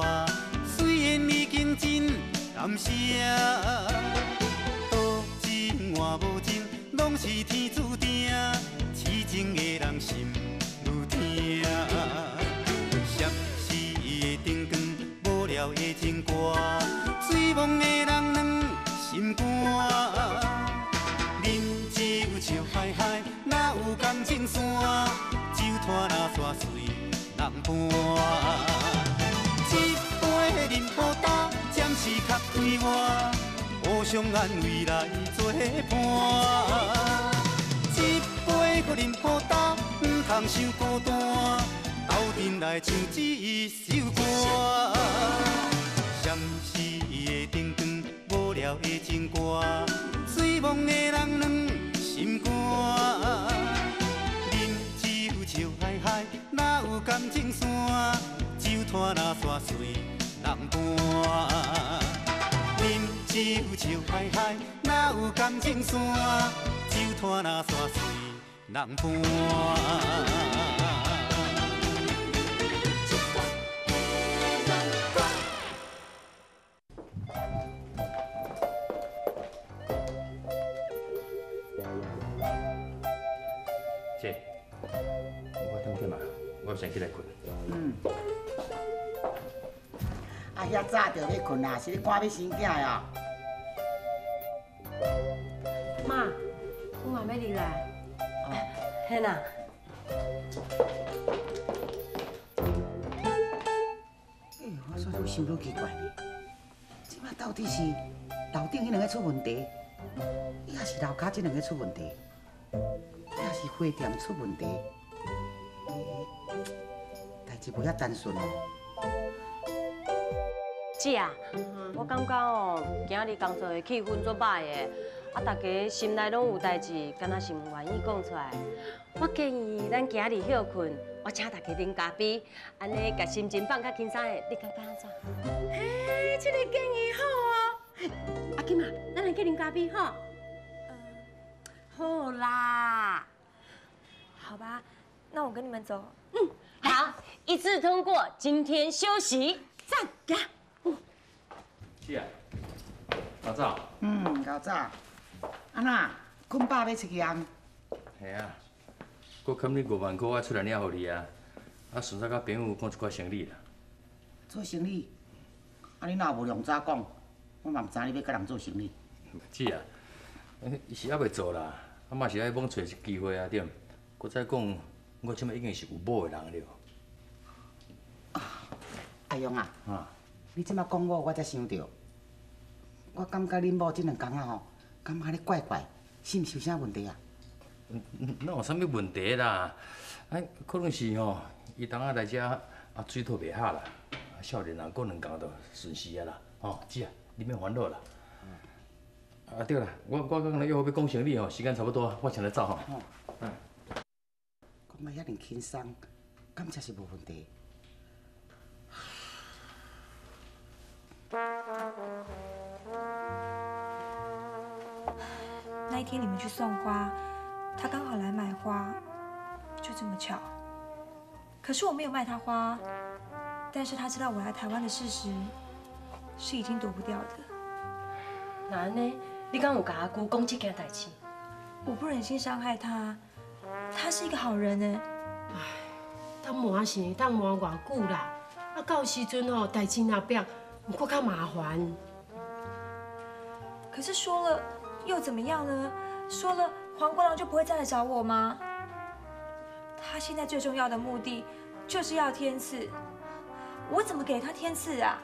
歌，虽然已经真感谢，好情换无情，拢是天注定。痴情的人心愈痛，闪烁的灯光，无聊的情歌，醉梦的人软心肝。饮酒笑嗨嗨，哪有工情线？酒托哪煞随人伴。 饮孤单，暂时靠对我，互相安慰来作伴。一杯搁饮孤单，不通伤孤单，斗阵来唱一首歌。闪烁的灯光，无聊的情歌，醉梦的人软心肝。饮酒笑嗨嗨，哪有感情线？酒托哪煞碎？ 人伴，饮酒笑嗨嗨，哪有感情线？酒托哪煞随人伴。 遐早着咧困啦，是咧赶要生囝呀？妈，我嘛要入来。哦，嘿呐。哎，我煞愈想愈奇怪，即摆到底是楼顶迄两个出问题，抑是楼骹即两个出问题，抑是花店出问题？代志无遐单纯哦。 姐啊，我感觉哦，今日工作的气氛足歹的，啊，大家心内拢有代志，敢若是唔愿意讲出来。我建议咱今日休困，我请大家啉咖啡，安尼把心情放较轻松的，你感觉安怎？嘿，这个建议好哦。阿金啊，咱来去啉咖啡吼。好啦，好吧，那我跟你们走。嗯，好，一致通过，今天休息，赞呀！ 姐啊，较早。嗯，较早。安那，困饱要出去啊？系啊，我欠你5万块，我出来领互你啊。啊，顺便甲朋友讲一寡生理啦。做生理？啊，你哪无良早讲？我嘛毋知你要甲人做生理。姐啊，伊是还袂做啦，啊嘛是爱罔找一机会啊，对毋？搁再讲，我即摆已经是有某的人了。阿勇啊。啊。 你即马讲我，我才想到，我感觉恁某即两天啊吼，感觉咧怪怪，是毋是有啥问题啊？哪有啥物问题啦？哎，可能是吼，伊当下来遮啊水土袂合啦，啊少年人过两天就顺时啊啦，吼姐啊，你免烦恼啦。啊对啦，我刚刚约好要讲生理吼，时间差不多，我先来走吼。嗯，讲到遐尼轻松，感觉是无问题。 那一天你们去送花，他刚好来买花，就这么巧。可是我没有卖他花，但是他知道我来台湾的事实，是已经躲不掉的。那呢？你敢有跟阿姑讲这件代志？我不忍心伤害他，他是一个好人呢。唉，当磨是当磨偌久啦，啊到时阵吼代志那变。 我较麻烦，可是说了又怎么样呢？说了黄瓜郎就不会再来找我吗？他现在最重要的目的就是要天赐，我怎么给他天赐啊？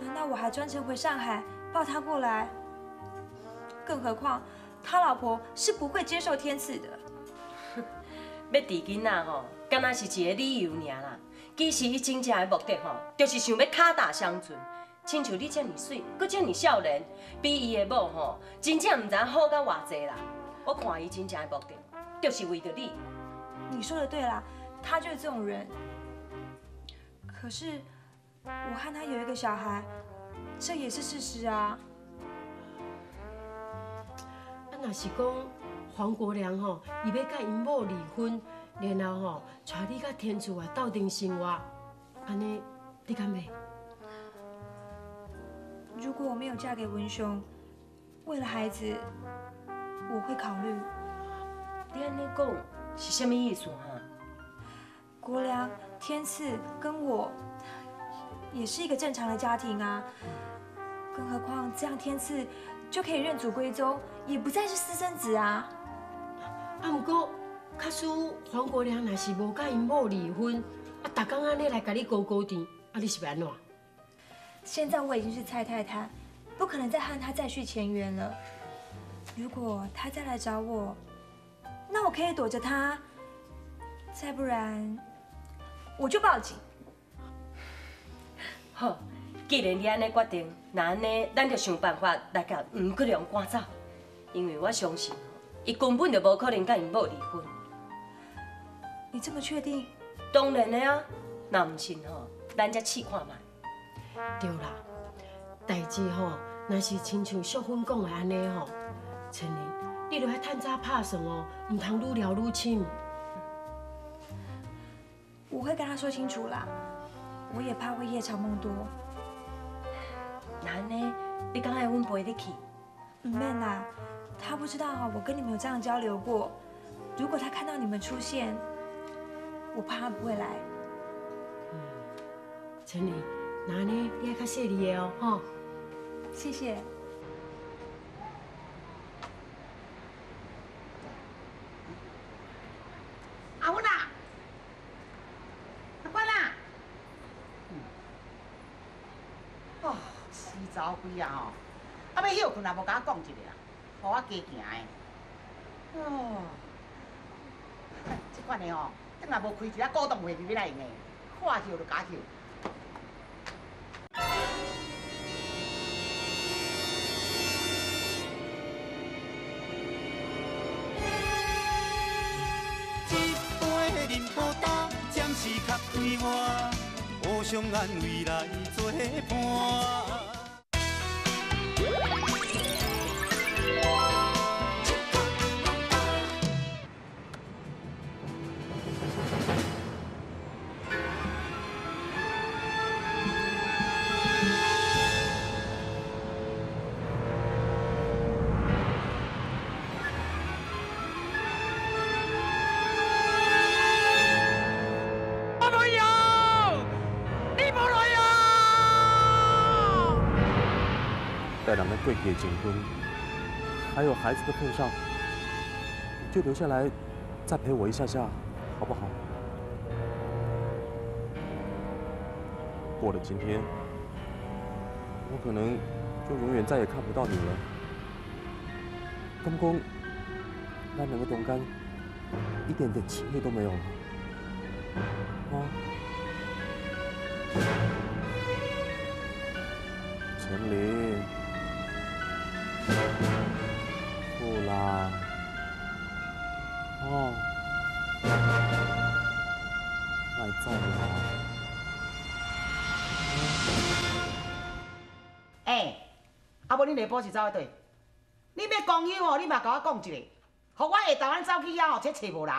难道我还专程回上海抱他过来？更何况他老婆是不会接受天赐的。要提囡仔吼，敢若是一个理由尔啦。 其实伊真正的目的吼，就是想要敲打相存，亲像你这么水，搁这么少年，比伊的某吼，真正唔知好到偌济啦。我看伊真正的目的，就是为着你。你说的对啦，他就是这种人。可是我和他有一个小孩，这也是事实啊。啊，若是讲黄国良吼，伊要甲因某离婚。 然后吼，带你甲天主啊斗阵生活，安尼你敢袂？如果我没有嫁给文雄，为了孩子，我会考虑。你安尼讲是虾米意思哈？国良、天赐跟我也是一个正常的家庭啊，更何况这样天赐就可以认祖归宗，也不再是私生子啊。啊，不过，假使黄国良若是无甲因某离婚，啊，逐天安尼来甲你勾勾甜，啊，你是要安怎？ 现在我已经是蔡太太，不可能再和他再续前缘了。如果他再来找我，那我可以躲着他；再不然，我就报警。好，既然你安尼决定，那安尼咱就想办法来甲黄国良赶走，因为我相信，伊根本就无可能甲因某离婚。你这么确定？当然的啊，那唔信吼，咱再试看嘛。 对啦，代志吼，若是亲像淑芬讲的安尼吼，千年，你著爱趁早拍算哦，唔通愈聊愈深。我会跟他说清楚啦，我也怕会夜长梦多。那安尼，你敢爱阮陪你去？唔免啦，他不知道哈，我跟你们有这样交流过。如果他看到你们出现，我怕他不会来。嗯，千年。 那呢，你要较细腻的哦，吼。谢谢。阿芬啊，阿芬啊，哦，死早鬼啊吼！啊要休困也无甲我讲一下啦，互我加行的。哦，这款的哦，等下无开一下股东会就要来用的，看休就加休。 互相安慰来作伴。 贵姐结婚，还有孩子的份上，你就留下来，再陪我一下下，好不好？过了今天，我可能就永远再也看不到你了。公公，那两个董干，一点点情味都没有了。妈，陈琳。 不啦，哦，卖走啦！哎，啊无恁下晡是走去对？恁要公休哦，你嘛甲我讲一下，互我下昼咱走去遐哦，才找无人，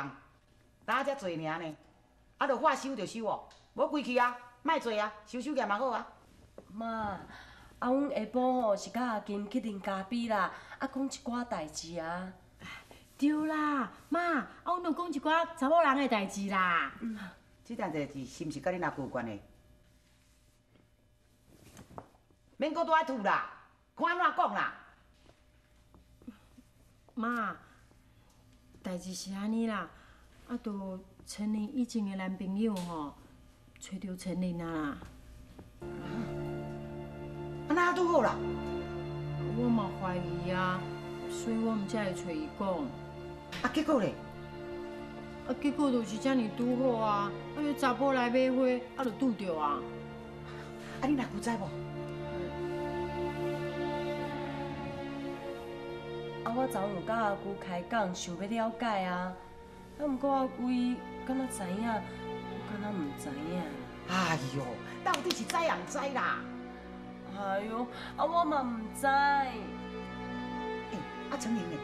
哪才侪尔呢？啊，着话收着收哦，无归去啊，卖做啊，收收起嘛好啊。妈。 啊，阮下晡吼是甲阿金去啉咖啡啦，啊讲一寡代志啊。对啦，妈，啊阮著讲一寡查某人诶代志啦。嗯，即件代志是毋是甲恁阿舅有关系？免搁倒吐啦，看安怎讲啦。妈，代志是安尼啦，啊，著陈琳以前诶男朋友吼，找着陈琳啊。啊 那拄好啦，我嘛怀疑啊，所以我毋才会找伊讲。啊，结果咧？啊，结果就是遮尼拄好啊！啊，迄查甫来买花，啊，就拄着啊。啊，你哪有知无？啊，我昨有甲阿姑开讲，想要了解啊，啊，毋过阿姑伊敢若知影，敢若毋知影。哎呦，到底是知也毋知啦？ 哎呦，啊我嘛唔知。哎，啊陈玲呢？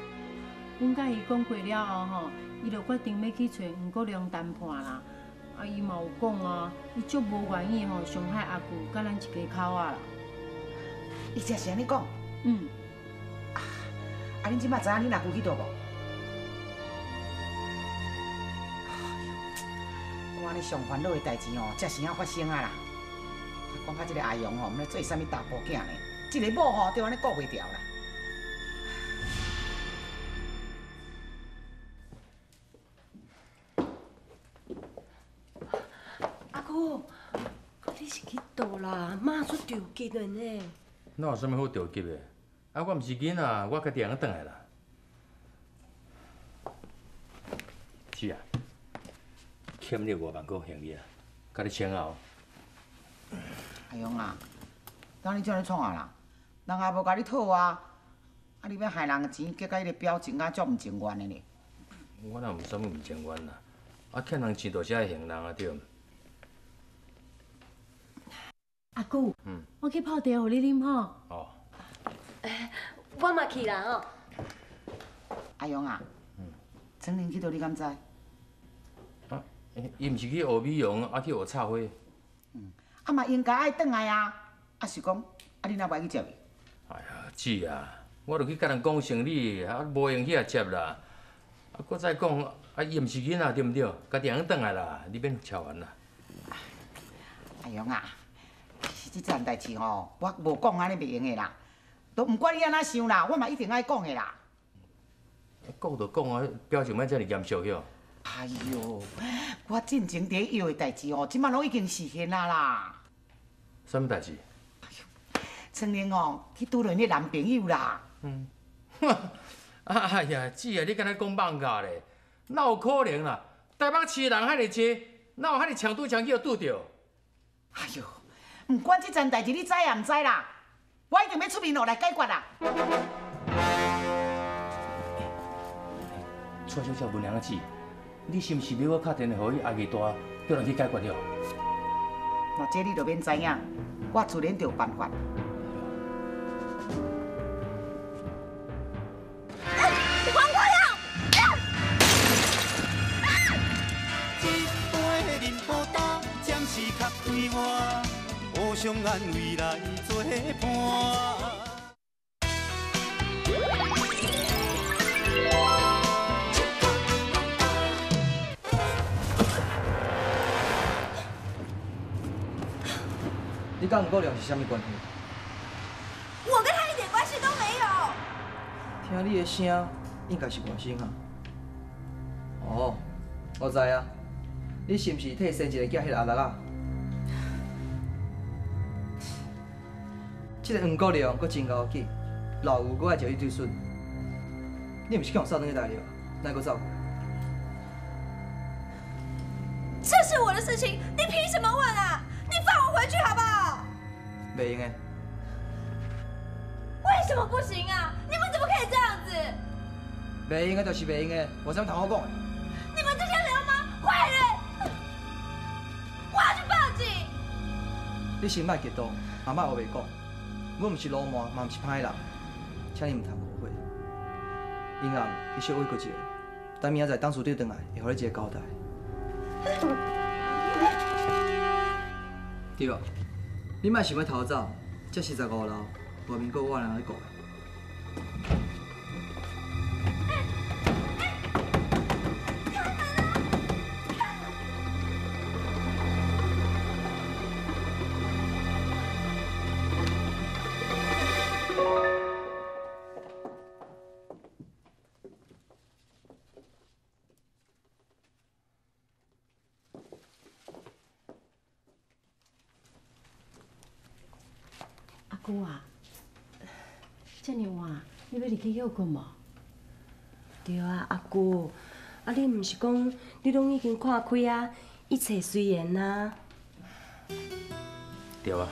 阮甲伊讲过了后吼，伊就决定要去找黄国良谈判啦。啊，伊嘛有讲啊，伊足无愿意吼伤害阿舅甲咱一家口啊啦。伊真是安尼讲。嗯。啊，恁即摆知影恁阿舅去倒无？ 我安尼上烦恼的代志哦，才是要发生啊啦！讲到这个阿勇哦，毋知做啥物大波囝呢？这个某吼，就安尼顾袂掉啦。阿姑，你是去倒啦？妈出着急的呢。哪有啥物好着急的？啊，我毋是囡仔，我家己人倒来啦。是啊。 欠你5万块行李啊，甲你签后。阿勇啊，当你这样创啊啦，人也无甲你讨啊，啊你要害人的钱，结果迄个表情啊，足唔情愿的呢。我哪有啥物唔情愿啦？啊欠人钱就是爱还人啊，对毋？阿姑，我去泡茶互你啉吼。哦。哎，我嘛去啦哦。阿勇啊，陈玲去倒，你敢知？ 伊毋是去学美容，啊去学插花。嗯，啊嘛应该爱转来啊，啊是讲，啊你哪袂去接伊？哎呀，姐啊，我著去甲人讲生理，啊无用去也接啦。啊，搁再讲，啊伊毋是囡仔对毋对？家己人转来啦，你免操烦啦。阿勇啊，其实即件代志吼，我无讲安尼袂用的啦，都毋管你安怎想啦，我嘛一定爱讲的啦。讲就讲啊，表情莫遮尔严肃许。 哎呦，我进前第一要的代志哦，即摆拢已经实现啦啦。什么代志？哎呦，春玲哦，去拄着你男朋友啦。嗯。哎呀，姐啊，你敢若讲放假咧？哪有可能啦？台北市人遐尼多，哪有遐尼强拄强去拄着？哎呦，唔管即件代志，你知也唔知啦，我一定要出面落来解决啦。蔡小姐，文良啊，姐。 你是毋是要我打电话给阿二大，叫人去解决了？那这你就免知影，我自然就有办法。还我了！这杯饮不干，暂时靠对我，互相安慰来作伴。 你跟姑娘是啥物关系？我跟她一点关系都没有。听你的声，应该是外省啊。哦，我知啊。你是不是替生一个囝迄个阿力啊？这个黄姑娘佫真够记，老有我爱食伊对笋。你毋是去用扫帚去打了，哪个照顾？这是我的事情，你凭什么问啊？ 你放我回去好不好？袂用的。为什么不行啊？你们怎么可以这样子？袂用的就是袂用的，我怎么同我讲的？你们这些流氓坏人！我要去报警！你先莫激动，也莫后悔讲。我毋是流氓，嘛毋是歹人，请你毋通误会。英红，你小委屈一下，等明仔载董事长回来，会给你一个交代。 对，你莫想要逃走，这45楼外面阁有我人在顾。姑啊，这么晚，你要入去休困无？对啊，阿姑，啊你毋是讲你拢已经看开啊，一切随缘啊。对啊，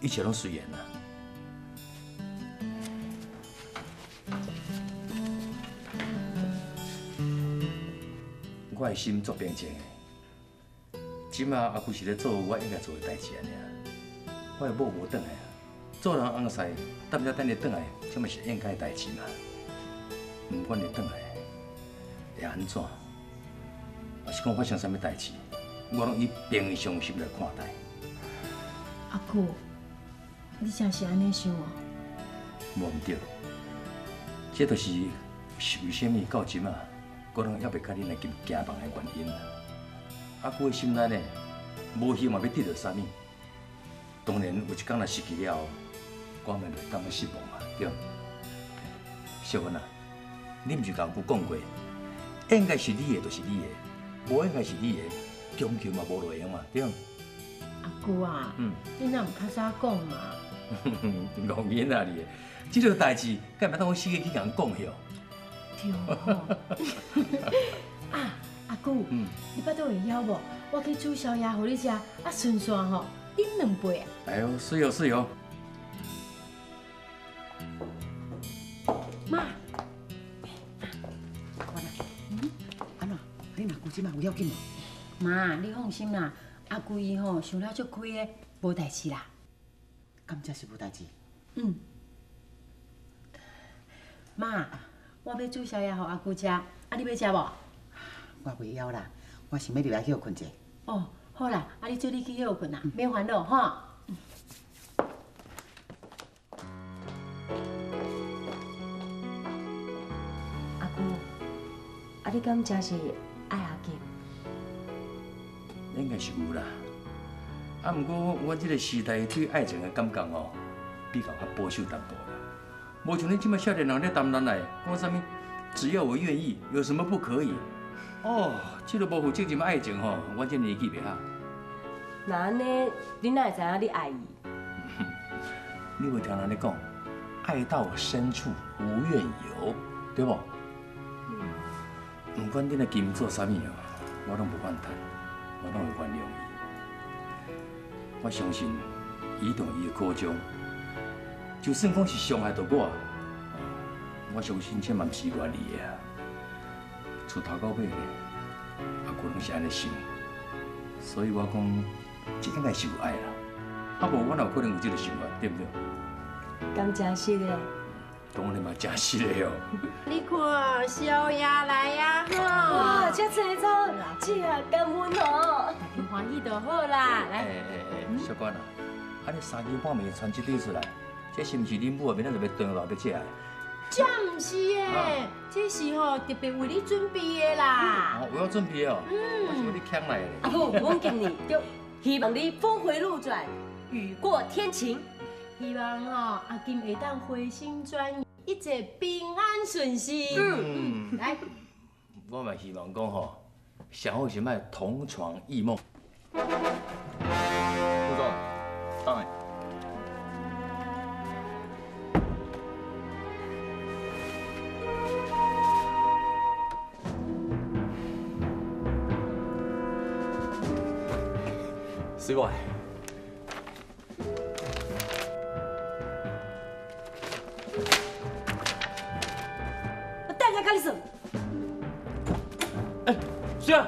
一切拢随缘啊。我的心足平静的，即马阿姑是咧做我应该做的代志安尼啊，我的某无转来啊。 做人翁婿，等不了等你转来，这嘛是应该代志嘛。不管你转来会安怎，还是讲发生啥物代志，我拢以平常心来看待。阿姑，你真是安尼想哦？无毋对，这就是是为虾米到今啊，我拢还袂甲恁来金行房的原因啦。啊，我心内呢，无希望要得到啥物。当然有一天若失去了，我咪会感觉失望嘛，对。小文啊，你毋是甲我讲过，应该是你的就是你的，无应该是你的，强求嘛无路用嘛，对。 阿舅啊，你哪唔较早讲嘛？戆囡仔哩，这种代志，干嘛当我死个去人讲哟？对哦。啊，阿舅，你巴肚会枵无？我去煮宵夜互你食，啊顺便吼饮两杯。哎呦，是哦是哦。妈，我啦，安怎？你阿舅即摆有要紧无？妈，你放心啦。 阿舅伊吼想了足开诶，无代志啦。敢真是无代志？嗯。妈，我要煮宵夜互阿舅食，啊你要食无？我袂枵啦，我想要入来歇困者。哦，好啦，啊你做你去歇困啦，免烦恼吼。阿舅，啊你敢真是爱阿金？ 应该是有啦，啊，不过我这个时代对爱情的感觉哦，比较较保守淡薄啦。无像你这么少年人咧谈恋爱，讲啥物？只要我愿意，有什么不可以？哦，这个无负责任的爱情吼，我这年纪袂合。那安尼，你哪会知影你爱伊？你有听人咧讲，爱到深处无怨尤，对不？嗯。不管你的金做啥物哦，我拢不怨叹。 我拢会原谅伊，我相信伊同伊的苦衷，就算讲是伤害到我，我相信千万不是我离的啊。从头到尾，阿姑拢是安尼想，所以我讲，这应该是有爱啦。啊无，我哪有可能有这个想法，对不对？敢真实嘞？当然嘛，真实嘞哦。你看，小雅来呀，哇，这菜种，这也甘温哦。 欢喜就好啦，来。小娟啊，啊你三更半暝穿这底出来，这是不是恁母啊？明仔就要端落来要吃的？这不是诶，这是吼特别为你准备的啦。哦，为我准备哦。嗯。我是为你捡来的。啊不，我给你，就希望你峰回路转，雨过天晴。希望吼阿金会当回心转意，一切平安顺心。嗯。来，我嘛希望讲吼。 想好是卖同床异梦。副总，上来。水果。我带你干什么？ 是啊。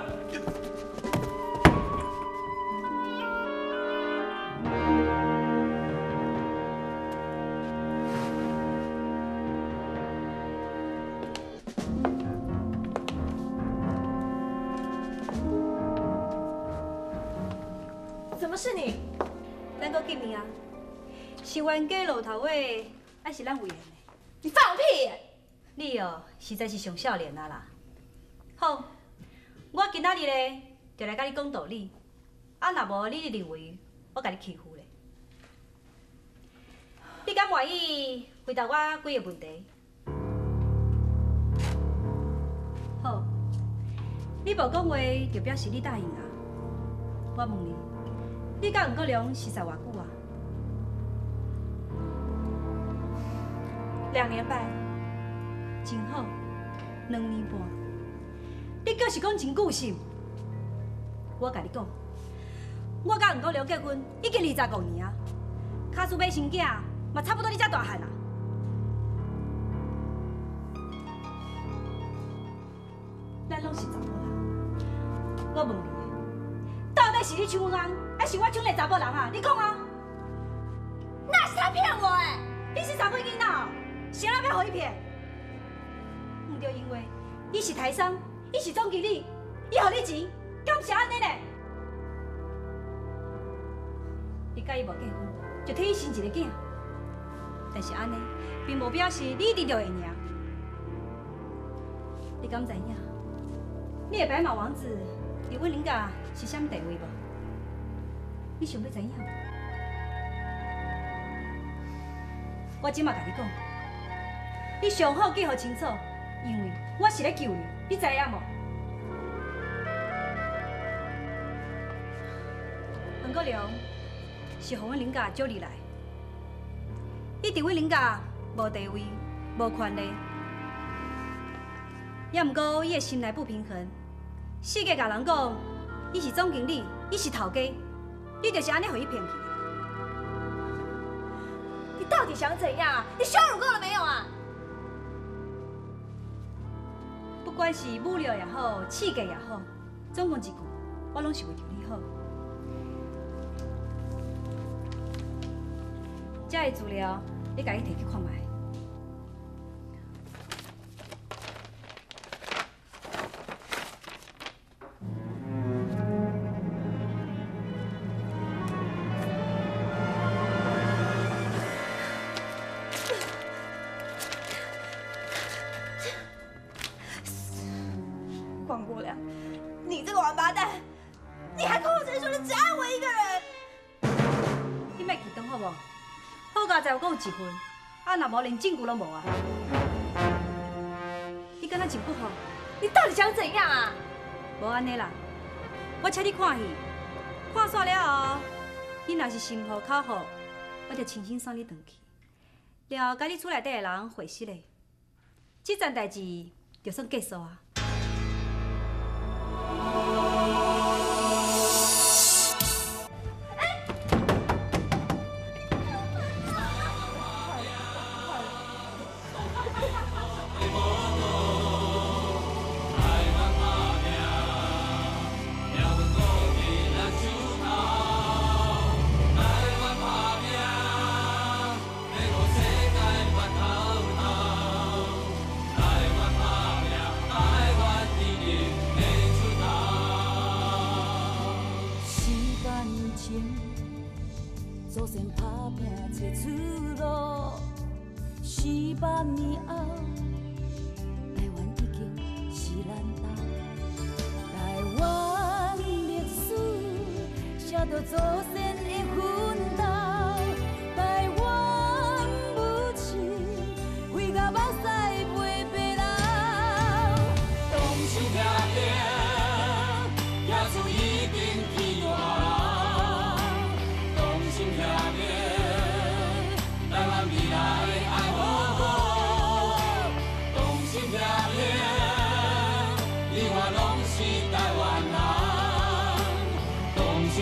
怎么是你？咱搁见面啊？是冤家路头尾，还是咱有缘的？你放屁！你哦，实在是上少年啊啦。好。 我今仔日咧，就来甲你讲道理。啊，若无你认为我甲你欺负咧，你敢愿意回答我几个问题？好，你无讲话，就表示你答应啊。我问你，你甲黄国良是在偌久啊？2年半，真好，2年半。 你阁是讲真久是？我甲你讲，我甲黄国良结婚已经25年啊，卡输买生囝嘛差不多你遮大汉啦。咱拢是查某人，我问你，到底是你抢人，还是我抢个查某人啊？你讲啊？那是他骗我诶！你是查某囡仔，谁人要互伊骗？唔对，因为伊是台商。 伊是总经理，伊互你钱，敢是安尼呢？你甲伊无结婚，就替伊生一个囝，但是安尼，并无表示你得着会赢。你敢知影？你的白马王子伫阮林家是啥物地位无？你想要知影？我即马甲你讲，你上好记好清楚，因为我是咧救你，你知影无？ 黄国良是互阮林家招你来，伊伫阮林家无地位、无权利，也毋过伊的心内不平衡，世界甲人讲，伊是总经理，伊是头家，你就是安尼互伊骗去。你到底想怎样啊？你羞辱够了没有啊？不管是侮辱也好，刺激也好，总共一句，我拢是为着你好。 遮个资料，你家己摕去看卖。黄国良，你这个王八蛋，你还口口声声说你只爱我一个人，你卖激动好不好？ 好佳哉，我阁有一份，啊，若无连证据拢无啊！你敢若真不好？你到底想怎样啊？无安尼啦，我请你看戏，看煞了后，你若是心服口服，我就轻轻送你回去，了甲你厝内底的人会识嘞。这件代志就算结束啊！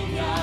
Yeah.